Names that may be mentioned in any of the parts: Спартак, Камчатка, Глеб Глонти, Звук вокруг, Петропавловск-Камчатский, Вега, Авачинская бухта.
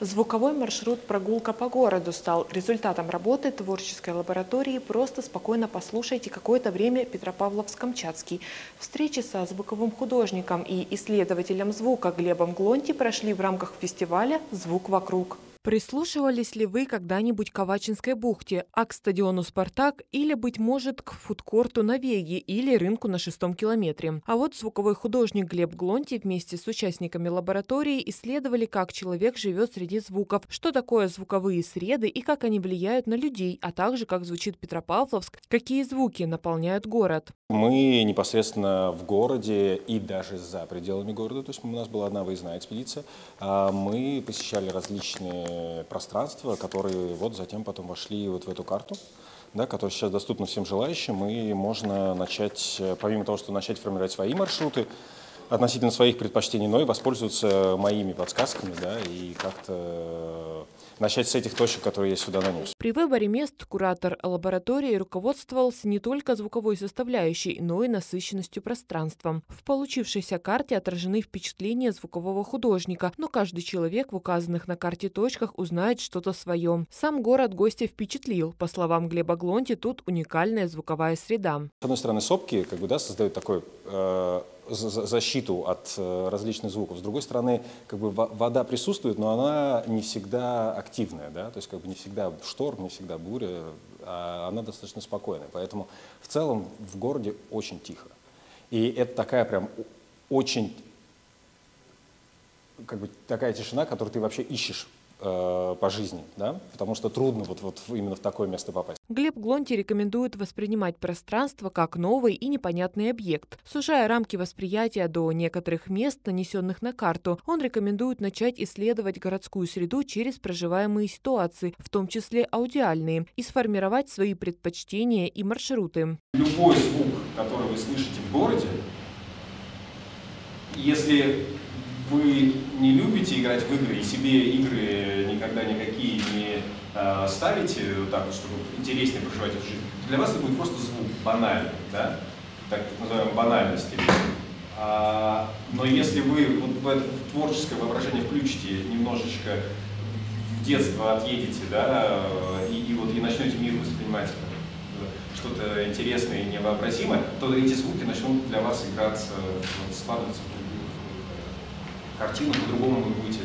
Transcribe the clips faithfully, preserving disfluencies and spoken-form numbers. Звуковой маршрут «Прогулка по городу» стал результатом работы творческой лаборатории «Просто спокойно послушайте какое-то время Петропавловск-Камчатский». Встречи со звуковым художником и исследователем звука Глебом Глонти прошли в рамках фестиваля «Звук вокруг». Прислушивались ли вы когда-нибудь к Авачинской бухте, а к стадиону «Спартак» или, быть может, к фудкорту на Веге или рынку на шестом километре? А вот звуковой художник Глеб Глонти вместе с участниками лаборатории исследовали, как человек живет среди звуков, что такое звуковые среды и как они влияют на людей, а также как звучит Петропавловск, какие звуки наполняют город. Мы непосредственно в городе и даже за пределами города, то есть у нас была одна выездная экспедиция, мы посещали различные пространства, которые вот затем потом вошли вот в эту карту, да, которая сейчас доступна всем желающим, и можно начать, помимо того, что начать формировать свои маршруты относительно своих предпочтений, но и воспользоваться моими подсказками, да, и как-то начать с этих точек, которые я сюда нанес. При выборе мест куратор лаборатории руководствовался не только звуковой составляющей, но и насыщенностью пространством. В получившейся карте отражены впечатления звукового художника, но каждый человек в указанных на карте точках узнает что-то свое. Сам город гостя впечатлил. По словам Глеба Глонти, тут уникальная звуковая среда. С одной стороны, сопки как бы, да, создают такой... Э защиту от различных звуков. С другой стороны, как бы вода присутствует, но она не всегда активная, да? То есть как бы не всегда шторм, не всегда буря, а она достаточно спокойная. Поэтому в целом в городе очень тихо. И это такая прям очень, как бы такая тишина, которую ты вообще ищешь по жизни, да? Потому что трудно вот, вот именно в такое место попасть. Глеб Глонти рекомендует воспринимать пространство как новый и непонятный объект. Сужая рамки восприятия до некоторых мест, нанесенных на карту, он рекомендует начать исследовать городскую среду через проживаемые ситуации, в том числе аудиальные, и сформировать свои предпочтения и маршруты. Любой звук, который вы слышите в городе, если вы не любите играть в игры и себе игры никогда никакие не э, ставите, так, чтобы интереснее проживать эту жизнь, для вас это будет просто звук банальный, да? Так, так называемый банальный стиль. А, но если вы вот в это творческое воображение включите, немножечко в детство отъедете, да, и, и, вот, и начнете мир воспринимать что-то интересное и невообразимое, то эти звуки начнут для вас играться, складываться в картину, по-другому вы будете.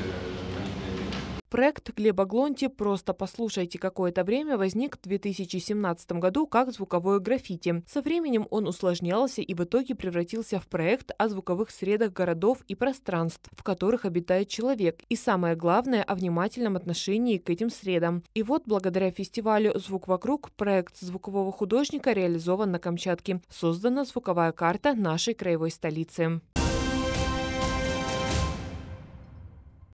Проект Глеба Глонти «Просто послушайте какое-то время» возник в две тысячи семнадцатом году как звуковое граффити. Со временем он усложнялся и в итоге превратился в проект о звуковых средах городов и пространств, в которых обитает человек. И самое главное, о внимательном отношении к этим средам. И вот благодаря фестивалю «Звук вокруг» проект звукового художника реализован на Камчатке. Создана звуковая карта нашей краевой столицы.